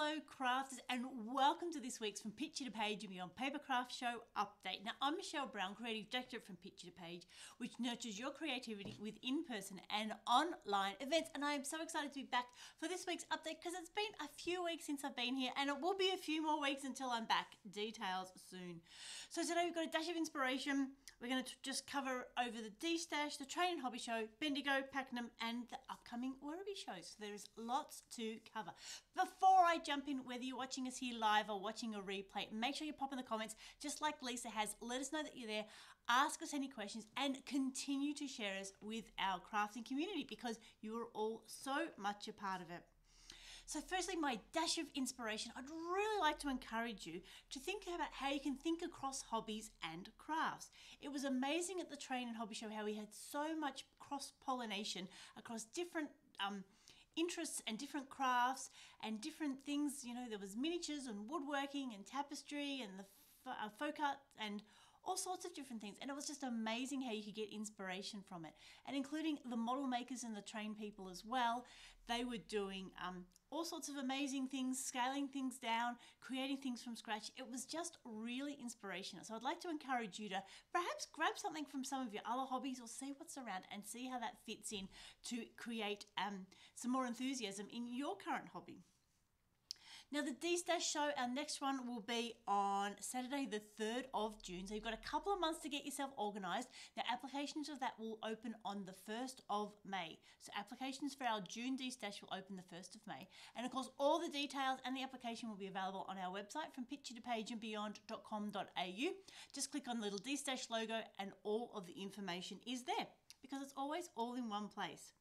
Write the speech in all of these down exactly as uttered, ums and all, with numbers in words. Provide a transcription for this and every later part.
Hello crafters, and welcome to this week's From Picture to Page and Beyond Papercraft Show update. Now, I'm Michelle Brown, Creative Director from Picture to Page, which nurtures your creativity with in-person and online events, and I am so excited to be back for this week's update because it's been a few weeks since I've been here, and it will be a few more weeks until I'm back. Details soon. So today we've got a dash of inspiration. We're going to just cover over the D-Stash, the Train and Hobby Show, Bendigo, Pakenham, and the upcoming Werribee shows. So there is lots to cover. Before I jump in, whether you're watching us here live or watching a replay, make sure you pop in the comments, just like Lisa has. Let us know that you're there, ask us any questions, and continue to share us with our crafting community because you are all so much a part of it. So firstly, my dash of inspiration, I'd really like to encourage you to think about how you can think across hobbies and crafts. It was amazing at the Train and Hobby Show how we had so much cross-pollination across different um, interests and different crafts and different things. You know, there was miniatures and woodworking and tapestry and the uh, folk art and all sorts of different things, and it was just amazing how you could get inspiration from it, and including the model makers and the train people as well. They were doing um, all sorts of amazing things, scaling things down, creating things from scratch. It was just really inspirational. So I'd like to encourage you to perhaps grab something from some of your other hobbies or see what's around and see how that fits in to create um, some more enthusiasm in your current hobby. Now, the D-Stash show, our next one will be on Saturday the third of June. So you've got a couple of months to get yourself organised. Now, applications of that will open on the first of May. So applications for our June D-Stash will open the first of May. And of course, all the details and the application will be available on our website from picture to page and beyond dot com dot a u. Just click on the little D-Stash logo and all of the information is there because it's always all in one place.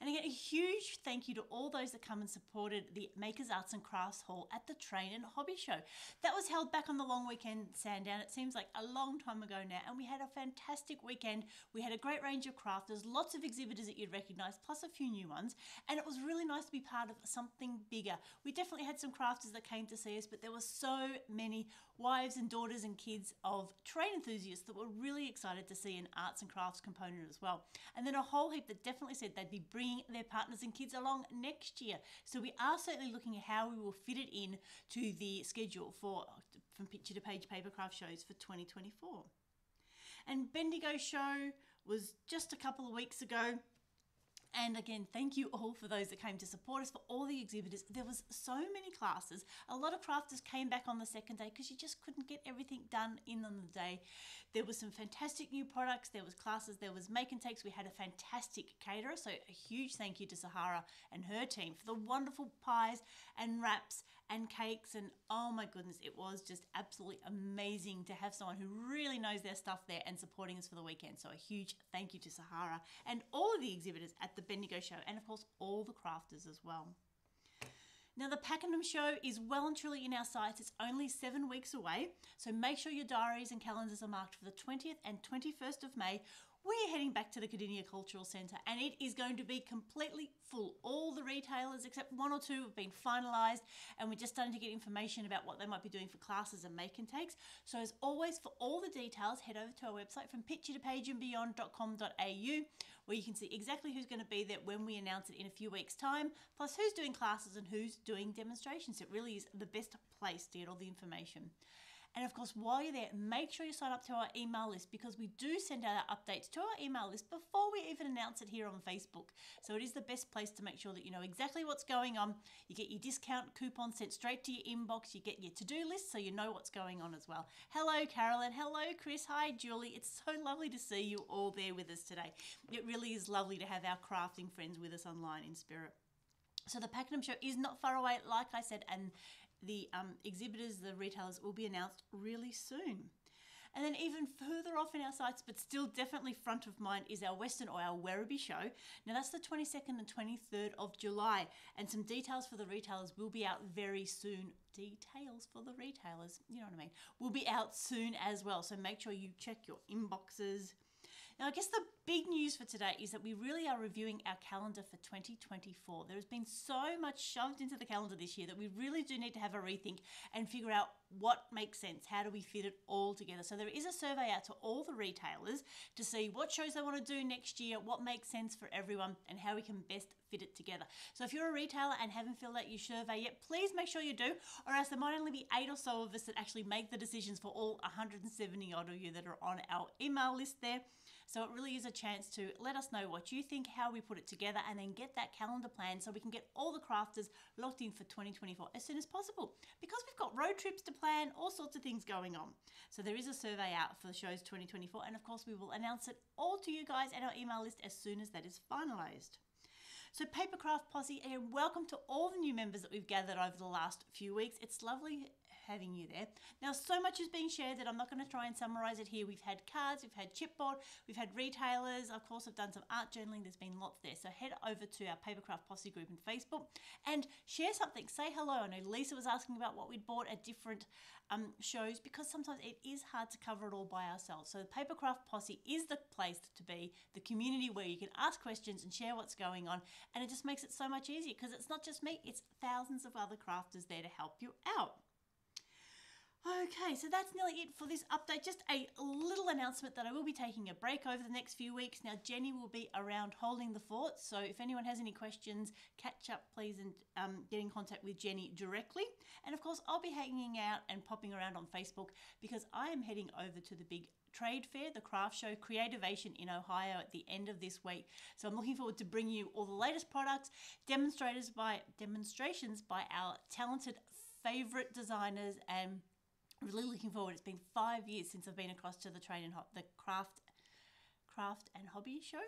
And again, a huge thank you to all those that come and supported the Makers Arts and Crafts Hall at the Train and Hobby Show. That was held back on the long weekend Sandown. It seems like a long time ago now, and we had a fantastic weekend. We had a great range of crafters, lots of exhibitors that you'd recognise, plus a few new ones, and it was really nice to be part of something bigger. We definitely had some crafters that came to see us, but there were so many wives and daughters and kids of train enthusiasts that were really excited to see an arts and crafts component as well. And then a whole heap that definitely said they'd be brilliant their partners and kids along next year. So we are certainly looking at how we will fit it in to the schedule for From Picture to Page Papercraft shows for twenty twenty-four. And Bendigo show was just a couple of weeks ago. And again, thank you all for those that came to support us, for all the exhibitors. There was so many classes. A lot of crafters came back on the second day because you just couldn't get everything done in on the day. There were some fantastic new products. There was classes. There was make and takes. We had a fantastic caterer. So a huge thank you to Sahara and her team for the wonderful pies and wraps and cakes. And oh my goodness, it was just absolutely amazing to have someone who really knows their stuff there and supporting us for the weekend. So a huge thank you to Sahara and all of the exhibitors at the Bendigo show, and of course all the crafters as well. Now, the Pakenham show is well and truly in our sights. It's only seven weeks away, so make sure your diaries and calendars are marked for the twentieth and twenty-first of May. We're heading back to the Cadenia Cultural Centre, and it is going to be completely full. All the retailers except one or two have been finalised, and we're just starting to get information about what they might be doing for classes and make and takes. So as always, for all the details, head over to our website from picture to page and beyond dot com dot a u, where you can see exactly who's going to be there when we announce it in a few weeks' time, plus who's doing classes and who's doing demonstrations. It really is the best place to get all the information. And of course, while you're there, make sure you sign up to our email list because we do send out our updates to our email list before we even announce it here on Facebook. So it is the best place to make sure that you know exactly what's going on. You get your discount coupon sent straight to your inbox. You get your to-do list so you know what's going on as well. Hello, Carolyn. Hello, Chris. Hi, Julie. It's so lovely to see you all there with us today. It really is lovely to have our crafting friends with us online in spirit. So the Pakenham show is not far away, like I said, and the um, exhibitors, the retailers will be announced really soon. And then even further off in our sites, but still definitely front of mind, is our Western or our Werribee show. Now that's the twenty-second and twenty-third of July, and some details for the retailers will be out very soon. Details for the retailers, you know what I mean, will be out soon as well. So make sure you check your inboxes. Now, I guess the big news for today is that we really are reviewing our calendar for twenty twenty-four. There has been so much shoved into the calendar this year that we really do need to have a rethink and figure out what makes sense. How do we fit it all together? So there is a survey out to all the retailers to see what shows they want to do next year, what makes sense for everyone, and how we can best fit it together. So if you're a retailer and haven't filled out your survey yet, please make sure you do, or else there might only be eight or so of us that actually make the decisions for all one hundred seventy odd of you that are on our email list there. So it really is a chance to let us know what you think, how we put it together, and then get that calendar plan so we can get all the crafters locked in for twenty twenty-four as soon as possible, because we've got road trips to plan, all sorts of things going on. So there is a survey out for the shows twenty twenty-four, and of course we will announce it all to you guys at our email list as soon as that is finalized. So Papercraft Posse, and welcome to all the new members that we've gathered over the last few weeks. It's lovely having you there. Now, so much has been shared that I'm not going to try and summarize it here. We've had cards, we've had chipboard, we've had retailers, of course I've done some art journaling, there's been lots there. So head over to our Papercraft Posse group on Facebook and share something, say hello. I know Lisa was asking about what we'd bought at different um, shows, because sometimes it is hard to cover it all by ourselves. So the Papercraft Posse is the place to be, the community where you can ask questions and share what's going on. And it just makes it so much easier, because it's not just me, it's thousands of other crafters there to help you out. Okay, so that's nearly it for this update. Just a little announcement that I will be taking a break over the next few weeks. Now, Jenny will be around holding the fort, so if anyone has any questions, catch up please and um, get in contact with Jenny directly. And of course, I'll be hanging out and popping around on Facebook, because I am heading over to the big trade fair, the craft show, Creativation in Ohio at the end of this week. So I'm looking forward to bringing you all the latest products, demonstrators by demonstrations by our talented favorite designers, and really looking forward. It's been five years since I've been across to the train and hop the craft craft and hobby show.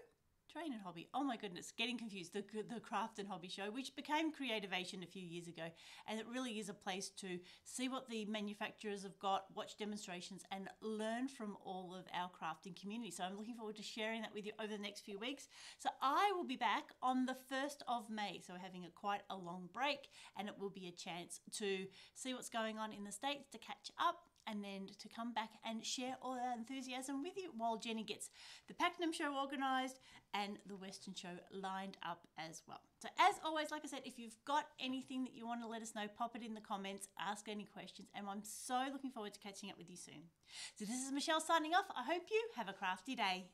Train and Hobby, oh my goodness, getting confused, the, the Craft and Hobby Show, which became Creativation a few years ago, and it really is a place to see what the manufacturers have got, watch demonstrations, and learn from all of our crafting community. So I'm looking forward to sharing that with you over the next few weeks. So I will be back on the first of May, so we're having a quite a long break, and it will be a chance to see what's going on in the States, to catch up, and then to come back and share all our enthusiasm with you while Jenny gets the Pakenham show organised and the Western show lined up as well. So as always, like I said, if you've got anything that you want to let us know, pop it in the comments, ask any questions, and I'm so looking forward to catching up with you soon. So this is Michelle signing off. I hope you have a crafty day.